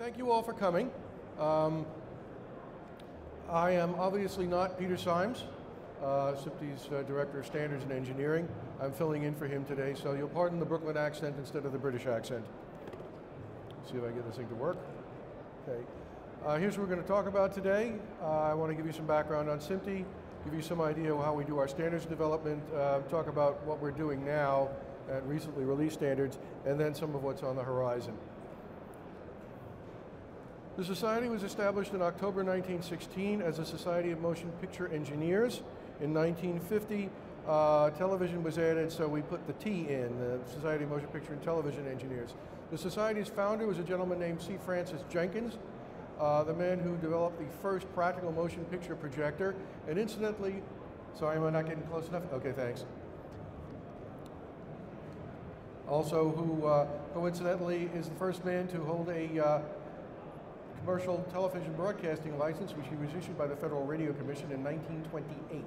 Thank you all for coming. I am obviously not Peter Symes, SMPTE's Director of Standards and Engineering. I'm filling in for him today, so you'll pardon the Brooklyn accent instead of the British accent. Let's see if I get this thing to work. Okay. Here's what we're going to talk about today. I want to give you some background on SMPTE, give you some idea of how we do our standards development, talk about what we're doing now at recently released standards, and then some of what's on the horizon. The Society was established in October 1916 as a Society of Motion Picture Engineers. In 1950, television was added, so we put the T in, the Society of Motion Picture and Television Engineers. The Society's founder was a gentleman named C. Francis Jenkins, the man who developed the first practical motion picture projector. And incidentally, sorry, am I not getting close enough? Okay, thanks. Also, who coincidentally is the first man to hold a commercial television broadcasting license, which he was issued by the Federal Radio Commission in 1928.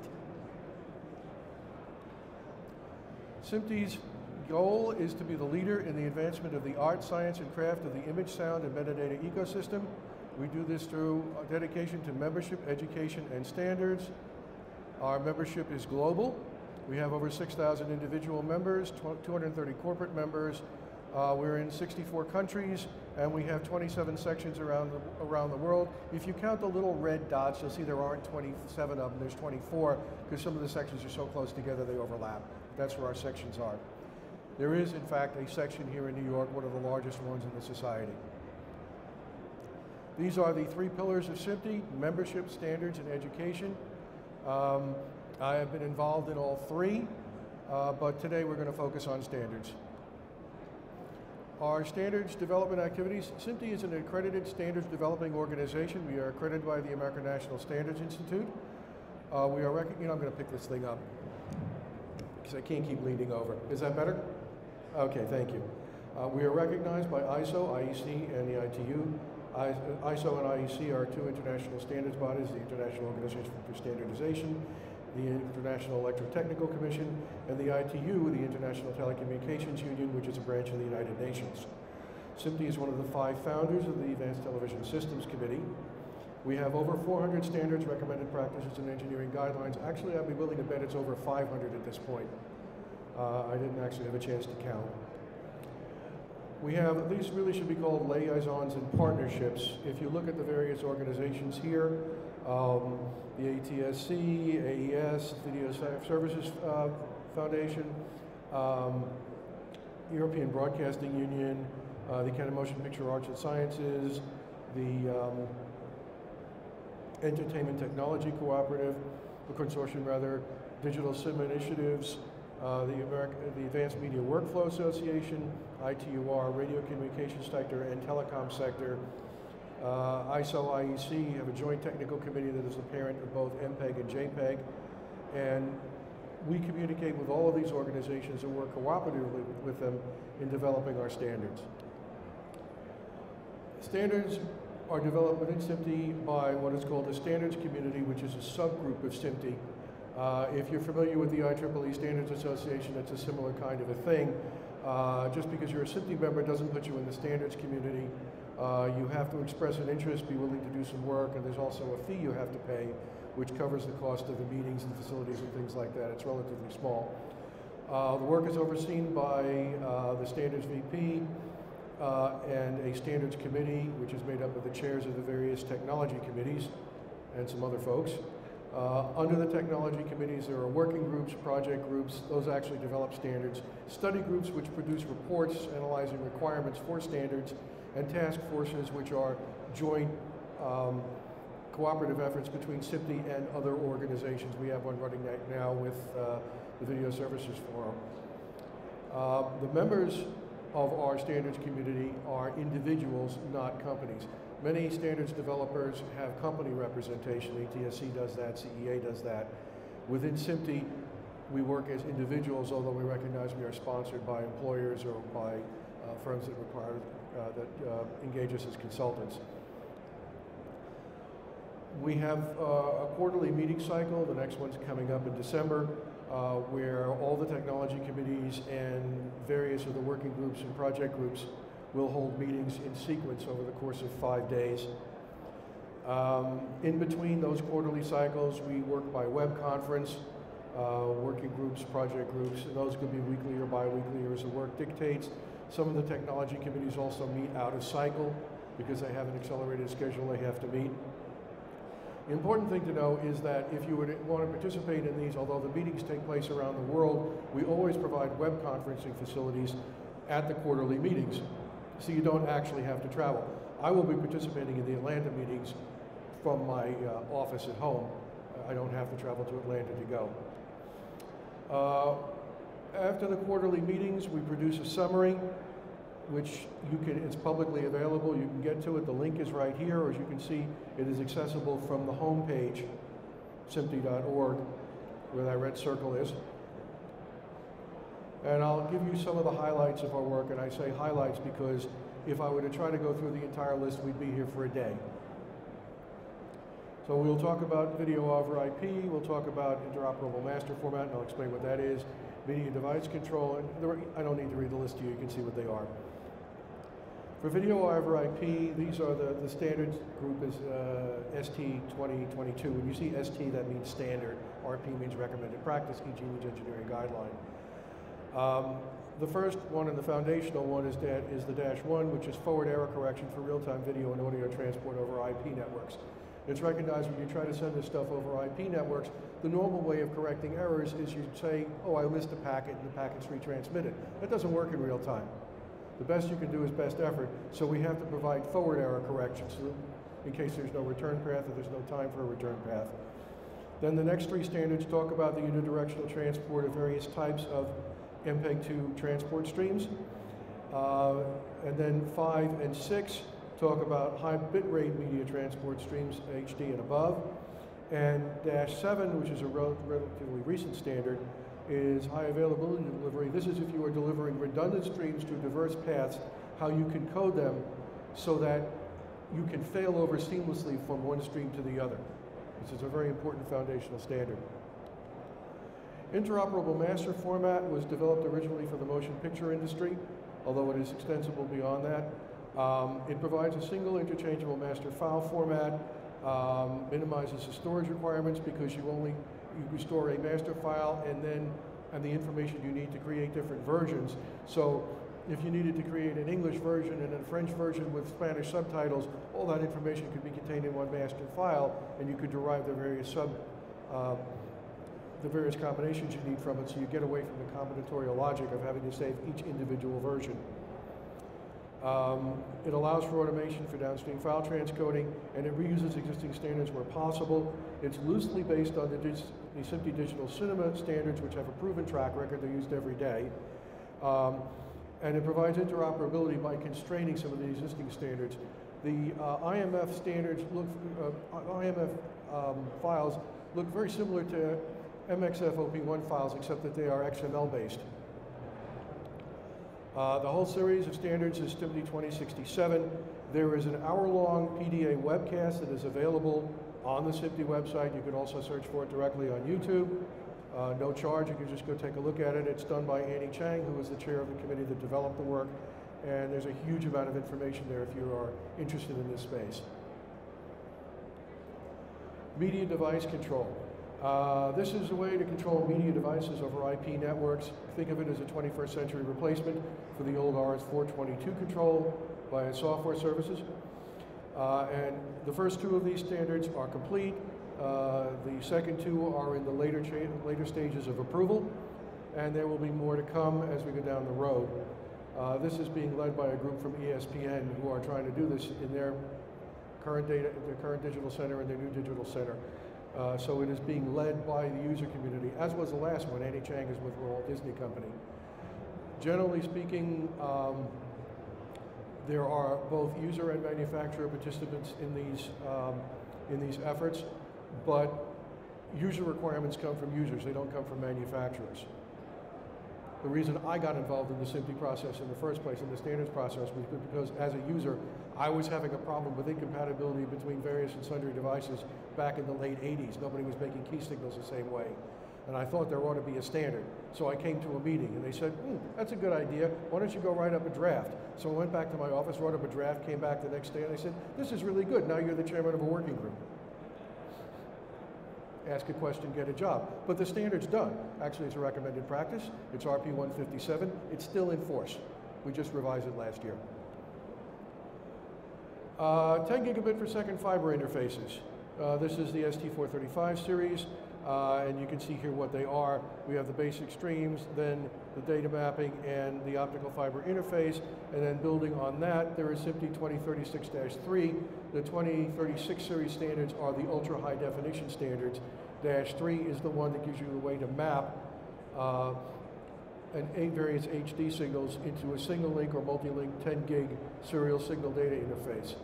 SMPTE's goal is to be the leader in the advancement of the art, science, and craft of the image, sound, and metadata ecosystem. We do this through our dedication to membership, education, and standards. Our membership is global. We have over 6,000 individual members, 230 corporate members. We're in 64 countries, and we have 27 sections around the world. If you count the little red dots, you'll see there aren't 27 of them, there's 24, because some of the sections are so close together they overlap. That's where our sections are. There is, in fact, a section here in New York, one of the largest ones in the society. These are the three pillars of SMPTE: membership, standards, and education. I have been involved in all three, but today we're going to focus on standards. Our standards development activities. SMPTE is an accredited standards developing organization. We are accredited by the American National Standards Institute. We are I'm going to pick this thing up because I can't keep leaning over. Is that better? Okay, thank you. We are recognized by ISO, IEC, and the ITU. ISO and IEC are two international standards bodies: the International Organization for Standardization, the International Electrotechnical Commission, and the ITU, the International Telecommunications Union, which is a branch of the United Nations. SMPTE is one of the five founders of the Advanced Television Systems Committee. We have over 400 standards, recommended practices, and engineering guidelines. Actually, I'd be willing to bet it's over 500 at this point. I didn't actually have a chance to count. We have, these really should be called liaisons and partnerships. If you look at the various organizations here, the ATSC, AES, Video Services Foundation, European Broadcasting Union, the Academy Motion Picture Arts and Sciences, the Entertainment Technology Cooperative, the Consortium rather, Digital Cinema Initiatives, the Advanced Media Workflow Association, ITUR, Radio Communications Sector and Telecom Sector. ISO, IEC have a joint technical committee that is the parent of both MPEG and JPEG, and we communicate with all of these organizations and work cooperatively with them in developing our standards. Standards are developed within SMPTE by what is called the standards community, which is a subgroup of SMPTE. If you're familiar with the IEEE Standards Association, it's a similar kind of a thing. Just because you're a SMPTE member doesn't put you in the standards community. You have to express an interest, be willing to do some work, and there's also a fee you have to pay, which covers the cost of the meetings and facilities and things like that. It's relatively small. The work is overseen by the standards VP and a standards committee, which is made up of the chairs of the various technology committees and some other folks. Under the technology committees, there are working groups, project groups. Those actually develop standards. Study groups, which produce reports analyzing requirements for standards, and task forces, which are joint cooperative efforts between SMPTE and other organizations. We have one running right now with the Video Services Forum. The members of our standards community are individuals, not companies. Many standards developers have company representation. ATSC does that, CEA does that. Within SMPTE, we work as individuals, although we recognize we are sponsored by employers or by firms that require engage us as consultants. We have a quarterly meeting cycle. The next one's coming up in December, where all the technology committees and various of the working groups and project groups We'll hold meetings in sequence over the course of 5 days. In between those quarterly cycles, we work by web conference, working groups, project groups, and those could be weekly or bi-weekly or as the work dictates. Some of the technology committees also meet out of cycle because they have an accelerated schedule they have to meet. The important thing to know is that if you would want to participate in these, although the meetings take place around the world, we always provide web conferencing facilities at the quarterly meetings, so you don't actually have to travel. I will be participating in the Atlanta meetings from my office at home. I don't have to travel to Atlanta to go. After the quarterly meetings, we produce a summary, which you can, it's publicly available. You can get to it. The link is right here, or as you can see, it is accessible from the homepage, SMPTE.org, where that red circle is. And I'll give you some of the highlights of our work, and I say highlights because if I were to try to go through the entire list, we'd be here for a day. So we'll talk about video over IP, we'll talk about interoperable master format, and I'll explain what that is, video device control, and I don't need to read the list to you, you can see what they are. For video over IP, these are the standards group is ST2022. When you see ST, that means standard, RP means recommended practice, EG means engineering guideline. The first one and the foundational one is the -1, which is forward error correction for real-time video and audio transport over IP networks. It's recognized when you try to send this stuff over IP networks, the normal way of correcting errors is you say, oh, I missed a packet and the packet's retransmitted. That doesn't work in real time. The best you can do is best effort, so we have to provide forward error corrections in case there's no return path or there's no time for a return path. Then the next three standards talk about the unidirectional transport of various types of MPEG-2 transport streams. And then 5 and 6 talk about high bitrate media transport streams, HD and above. And -7, which is a relatively recent standard, is high availability delivery. This is if you are delivering redundant streams to diverse paths, how you can code them so that you can fail over seamlessly from one stream to the other. This is a very important foundational standard. Interoperable master format was developed originally for the motion picture industry, although it is extensible beyond that. It provides a single interchangeable master file format, minimizes the storage requirements because you store a master file and the information you need to create different versions. So if you needed to create an English version and a French version with Spanish subtitles, all that information could be contained in one master file, and you could derive the various various combinations you need from it, so you get away from the combinatorial logic of having to save each individual version. It allows for automation for downstream file transcoding, and it reuses existing standards where possible. It's loosely based on the SMPTE Digital Cinema standards, which have a proven track record. They're used every day. And it provides interoperability by constraining some of the existing standards. The IMF standards look, files look very similar to MXF OP1 files, except that they are XML based. The whole series of standards is SMPTE 2067. There is an hour-long PDA webcast that is available on the SMPTE website. You can also search for it directly on YouTube. No charge, you can just go take a look at it. It's done by Annie Chang, who is the chair of the committee that developed the work, and there's a huge amount of information there if you are interested in this space. Media device control. This is a way to control media devices over IP networks. Think of it as a 21st century replacement for the old RS-422 control via software services. And the first two of these standards are complete. The second two are in the later stages of approval, and there will be more to come as we go down the road. This is being led by a group from ESPN who are trying to do this in their current digital center and their new digital center. So it is being led by the user community, as was the last one. Annie Chang is with Walt Disney Company. Generally speaking, there are both user and manufacturer participants in these efforts, but user requirements come from users. They don't come from manufacturers. The reason I got involved in the SMPTE process in the first place, in the standards process, was because as a user, I was having a problem with incompatibility between various and sundry devices back in the late 80s. Nobody was making key signals the same way. and I thought there ought to be a standard. So I came to a meeting and they said, that's a good idea. Why don't you go write up a draft? So I went back to my office, wrote up a draft, came back the next day and I said, this is really good. Now you're the chairman of a working group. Ask a question, get a job. But the standard's done. Actually, it's a recommended practice. It's RP 157. It's still in force. We just revised it last year. 10 gigabit per second fiber interfaces. This is the ST435 series, and you can see here what they are. We have the basic streams, then the data mapping, and the optical fiber interface. And then building on that, there is SMPTE 2036-3. The 2036 series standards are the ultra high definition standards. -3 is the one that gives you the way to map and various HD signals into a single link or multi-link 10 gig serial signal data interface.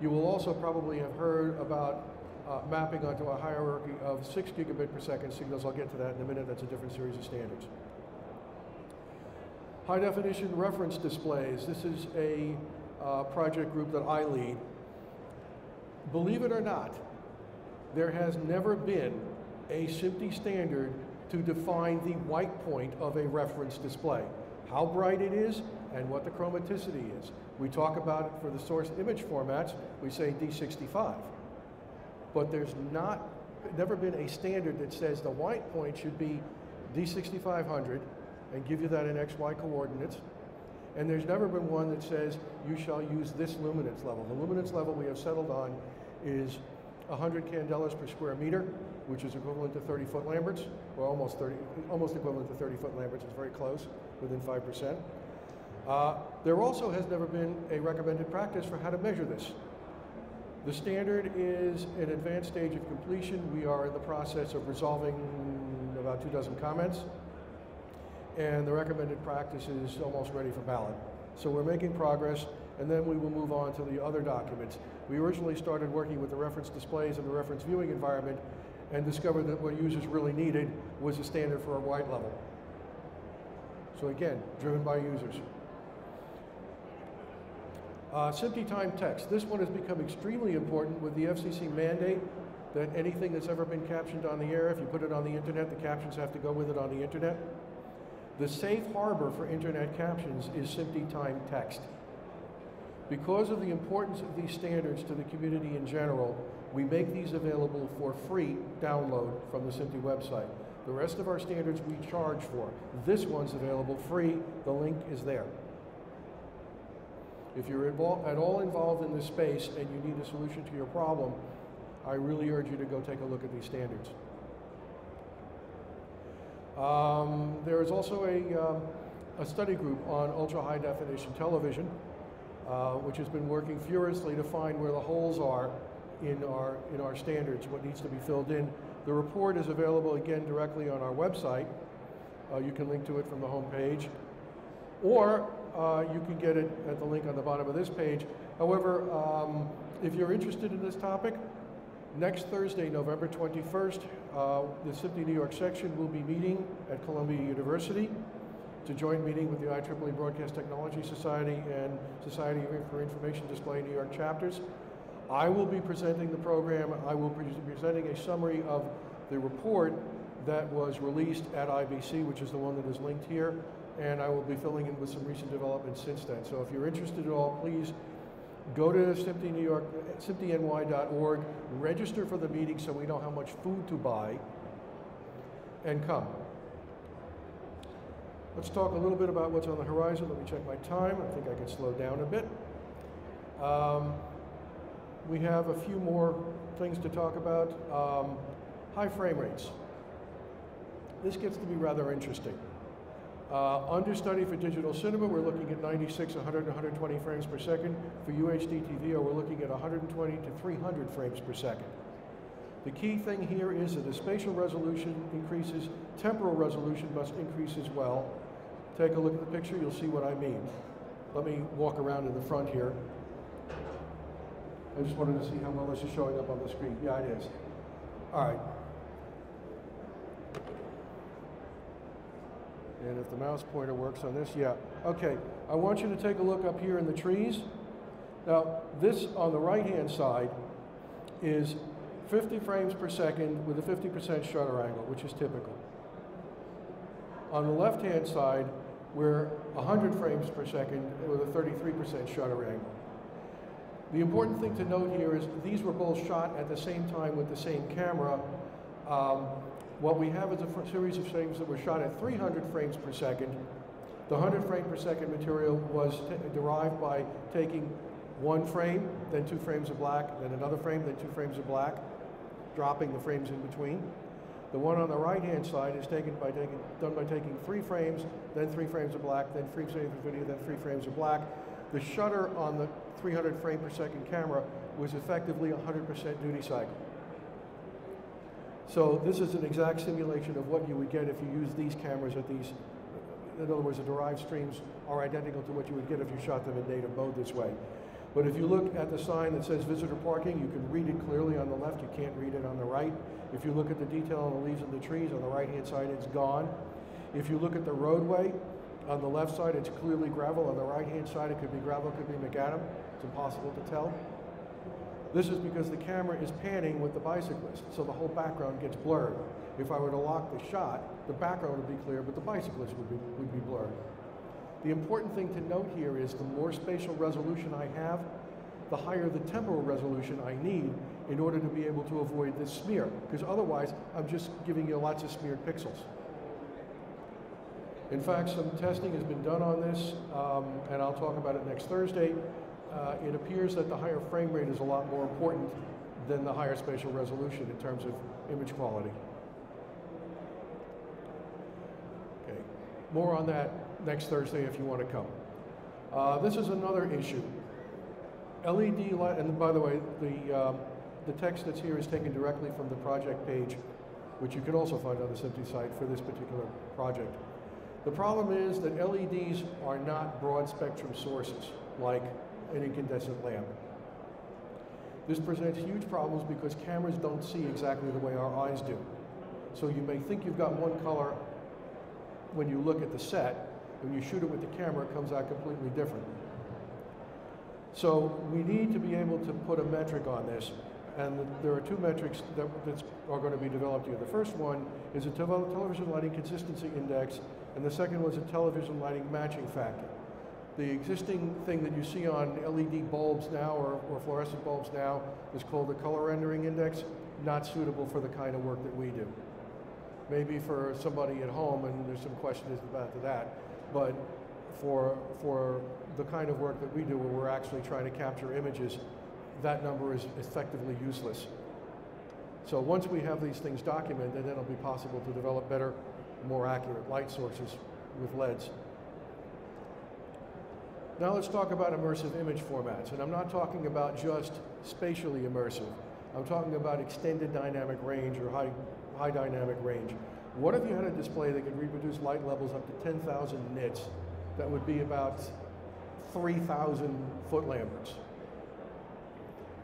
You will also probably have heard about mapping onto a hierarchy of 6 gigabit per second signals. I'll get to that in a minute. That's a different series of standards. High definition reference displays. This is a project group that I lead. Believe it or not, there has never been a SMPTE standard to define the white point of a reference display, how bright it is and what the chromaticity is. We talk about it for the source image formats, we say D65. But there's never been a standard that says the white point should be D6500 and give you that in XY coordinates. And there's never been one that says you shall use this luminance level. The luminance level we have settled on is 100 candelas per square meter, which is equivalent to 30-foot Lamberts, or almost equivalent to 30-foot Lamberts. It's very close, within 5%. There also has never been a recommended practice for how to measure this. The standard is an advanced stage of completion. We are in the process of resolving about 24 comments, and the recommended practice is almost ready for ballot. So we're making progress, and then we will move on to the other documents. We originally started working with the reference displays and the reference viewing environment, and discovered that what users really needed was a standard for a wide level. So again, driven by users. SMPTE time text. This one has become extremely important with the FCC mandate that anything that's ever been captioned on the air, if you put it on the internet, the captions have to go with it on the internet. The safe harbor for internet captions is SMPTE time text. Because of the importance of these standards to the community in general, we make these available for free download from the SMPTE website. The rest of our standards we charge for. This one's available free. The link is there. If you're at all involved in this space and you need a solution to your problem, I really urge you to go take a look at these standards. There is also a study group on ultra-high definition television, which has been working furiously to find where the holes are in our standards, what needs to be filled in. The report is available, again, directly on our website. You can link to it from the home page, or you can get it at the link on the bottom of this page. However, if you're interested in this topic, next Thursday, November 21st, the SMPTE New York section will be meeting at Columbia University. It's a joint meeting with the IEEE Broadcast Technology Society and Society for Information Display New York chapters. I will be presenting the program. I will be presenting a summary of the report that was released at IBC, which is the one that is linked here, and I will be filling in with some recent developments since then. So if you're interested at all, please go to SMPTENY.org, register for the meeting so we know how much food to buy, and come. Let's talk a little bit about what's on the horizon. Let me check my time. I think I can slow down a bit. We have a few more things to talk about. High frame rates. This gets to be rather interesting. Understudy for digital cinema, we're looking at 96, 100, 120 frames per second. For UHD TV, we're looking at 120 to 300 frames per second. The key thing here is that as spatial resolution increases, temporal resolution must increase as well. Take a look at the picture, you'll see what I mean. Let me walk around in the front here. I just wanted to see how well this is showing up on the screen. Yeah, it is. All right. And if the mouse pointer works on this, yeah. Okay, I want you to take a look up here in the trees. Now, this on the right-hand side is 50 frames per second with a 50% shutter angle, which is typical. On the left-hand side, we're 100 frames per second with a 33% shutter angle. The important thing to note here is these were both shot at the same time with the same camera. What we have is a series of things that were shot at 300 frames per second. The 100 frame per second material was derived by taking one frame, then 2 frames of black, then another frame, then 2 frames of black, dropping the frames in between. The one on the right-hand side is done by taking 3 frames, then 3 frames of black, then 3 frames of video, then 3 frames of black. The shutter on the 300 frame per second camera was effectively 100% duty cycle. So this is an exact simulation of what you would get if you use these cameras at these. In other words, the derived streams are identical to what you would get if you shot them in native mode this way. But if you look at the sign that says visitor parking, you can read it clearly on the left, you can't read it on the right. If you look at the detail on the leaves and the trees, on the right-hand side, it's gone. If you look at the roadway, on the left side, it's clearly gravel. On the right-hand side, it could be gravel, it could be macadam. It's impossible to tell. This is because the camera is panning with the bicyclist, so the whole background gets blurred. If I were to lock the shot, the background would be clear, but the bicyclist would be blurred. The important thing to note here is the more spatial resolution I have, the higher the temporal resolution I need in order to be able to avoid this smear, because otherwise I'm just giving you lots of smeared pixels. In fact, some testing has been done on this, and I'll talk about it next Thursday. It appears that the higher frame rate is a lot more important than the higher spatial resolution in terms of image quality. Okay. More on that next Thursday if you want to come. This is another issue. LED light, and by the way, the text that's here is taken directly from the project page, which you can also find on the SMPTE site for this particular project. The problem is that LEDs are not broad spectrum sources like an incandescent lamp. This presents huge problems because cameras don't see exactly the way our eyes do. So you may think you've got one color when you look at the set. When you shoot it with the camera, it comes out completely different. So we need to be able to put a metric on this. And there are two metrics that are going to be developed here. The first one is a television lighting consistency index, and the second was a television lighting matching factor. The existing thing that you see on LED bulbs now or fluorescent bulbs now is called the color rendering index, not suitable for the kind of work that we do. Maybe for somebody at home, and there's some questions about that, but for the kind of work that we do where we're actually trying to capture images, that number is effectively useless. So once we have these things documented, then it'll be possible to develop better, more accurate light sources with LEDs. Now let's talk about immersive image formats. And I'm not talking about just spatially immersive. I'm talking about extended dynamic range or high dynamic range. What if you had a display that could reproduce light levels up to 10,000 nits? That would be about 3,000 foot-lambers.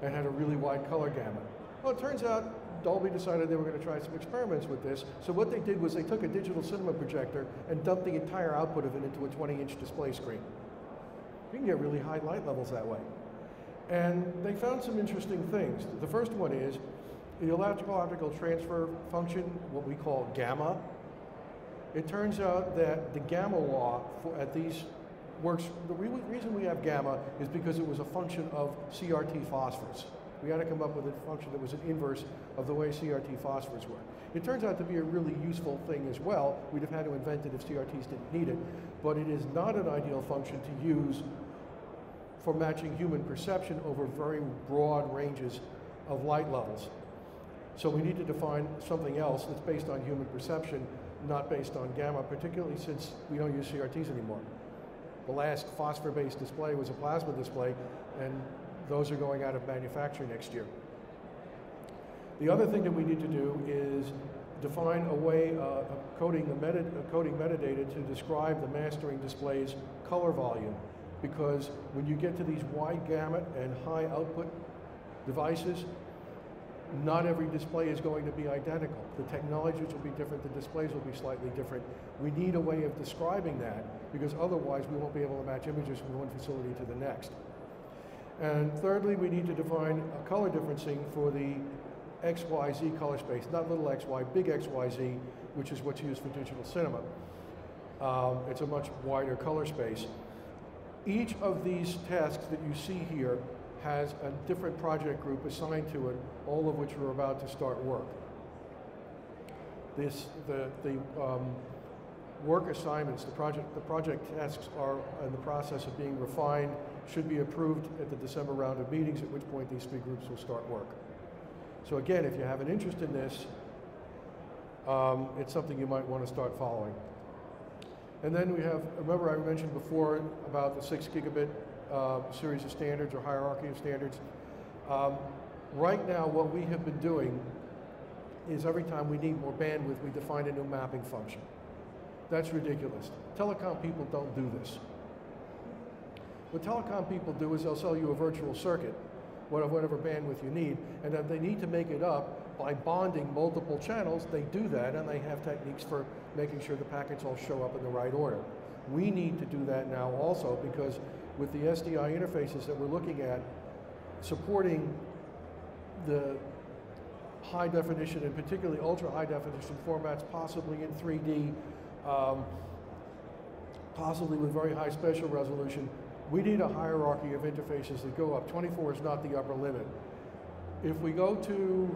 And had a really wide color gamut. Well, it turns out Dolby decided they were going to try some experiments with this. So what they did was they took a digital cinema projector and dumped the entire output of it into a 20-inch display screen. You can get really high light levels that way. And they found some interesting things. The first one is the electrical optical transfer function, what we call gamma. It turns out that the gamma law at these works, the reason we have gamma is because it was a function of CRT phosphors. We had to come up with a function that was an inverse of the way CRT phosphors work. It turns out to be a really useful thing as well. We'd have had to invent it if CRTs didn't need it, but it is not an ideal function to use for matching human perception over very broad ranges of light levels. So we need to define something else that's based on human perception, not based on gamma, particularly since we don't use CRTs anymore. The last phosphor-based display was a plasma display, and those are going out of manufacture next year. The other thing that we need to do is define a way of coding metadata to describe the mastering display's color volume, because when you get to these wide gamut and high output devices, not every display is going to be identical. The technologies will be different, the displays will be slightly different. We need a way of describing that, because otherwise we won't be able to match images from one facility to the next. And thirdly, we need to define a color differencing for the XYZ color space, not little XY, big XYZ, which is what's used for digital cinema. It's a much wider color space. Each of these tasks that you see here has a different project group assigned to it, all of which are about to start work. The work assignments, the project tasks are in the process of being refined, should be approved at the December round of meetings, at which point these three groups will start work. So again, if you have an interest in this, it's something you might want to start following. And then we have, remember I mentioned before about the 6 gigabit series of standards or hierarchy of standards. Right now, what we have been doing is every time we need more bandwidth, we define a new mapping function. That's ridiculous. Telecom people don't do this. What telecom people do is they'll sell you a virtual circuit, whatever bandwidth you need, and if they need to make it up by bonding multiple channels, they do that, and they have techniques for making sure the packets all show up in the right order. We need to do that now also, because with the SDI interfaces that we're looking at, supporting the high definition and particularly ultra high definition formats, possibly in 3D, possibly with very high spatial resolution, we need a hierarchy of interfaces that go up. 24 is not the upper limit. If we go to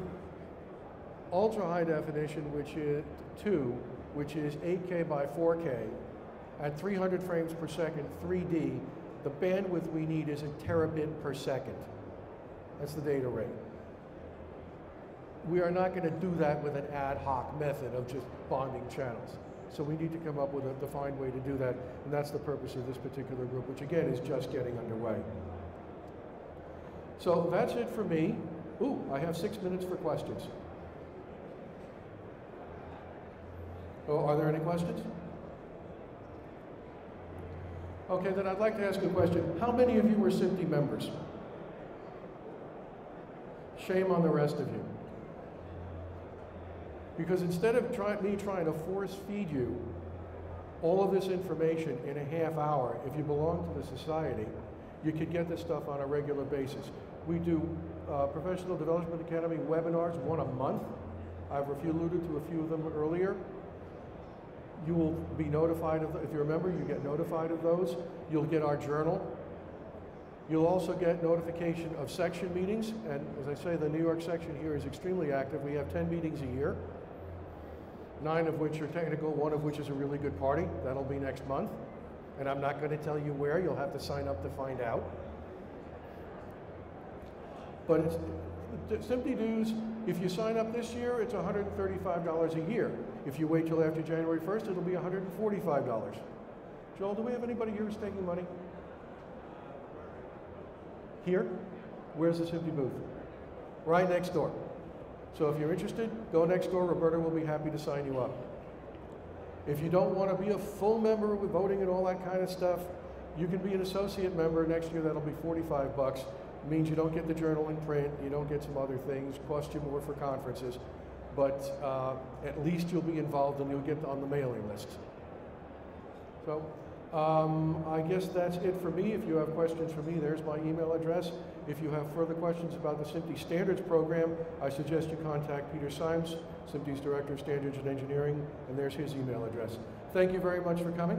ultra high definition, which is 2, which is 8K by 4K, at 300 frames per second, 3D, the bandwidth we need is a terabit per second. That's the data rate. We are not going to do that with an ad hoc method of just bonding channels. So we need to come up with a defined way to do that, and that's the purpose of this particular group, which again is just getting underway. So that's it for me. Ooh, I have 6 minutes for questions. Oh, are there any questions? Okay, then I'd like to ask a question. How many of you were SMPTE members? Shame on the rest of you. Because instead of me trying to force feed you all of this information in a half hour, if you belong to the society, you could get this stuff on a regular basis. We do Professional Development Academy webinars, one a month. I've alluded to a few of them earlier. You will be notified of, if you're a member, you get notified of those. You'll get our journal. You'll also get notification of section meetings. And as I say, the New York section here is extremely active. We have 10 meetings a year. 9 of which are technical, 1 of which is a really good party. That'll be next month. And I'm not going to tell you where. You'll have to sign up to find out. But it's SMPTE dues, if you sign up this year, it's $135 a year. If you wait till after January 1st, it'll be $145. Joel, do we have anybody here who's taking money? Here? Where's the SMPTE booth? Right next door. So if you're interested, go next door. Roberta will be happy to sign you up. If you don't want to be a full member with voting and all that kind of stuff, you can be an associate member. Next year, that'll be 45 bucks. It means you don't get the journal in print, you don't get some other things, cost you more for conferences, but at least you'll be involved and you'll get on the mailing list. So I guess that's it for me. If you have questions for me, there's my email address. If you have further questions about the SMPTE Standards Program, I suggest you contact Peter Symes, SMPTE's Director of Standards and Engineering, and there's his email address. Thank you very much for coming.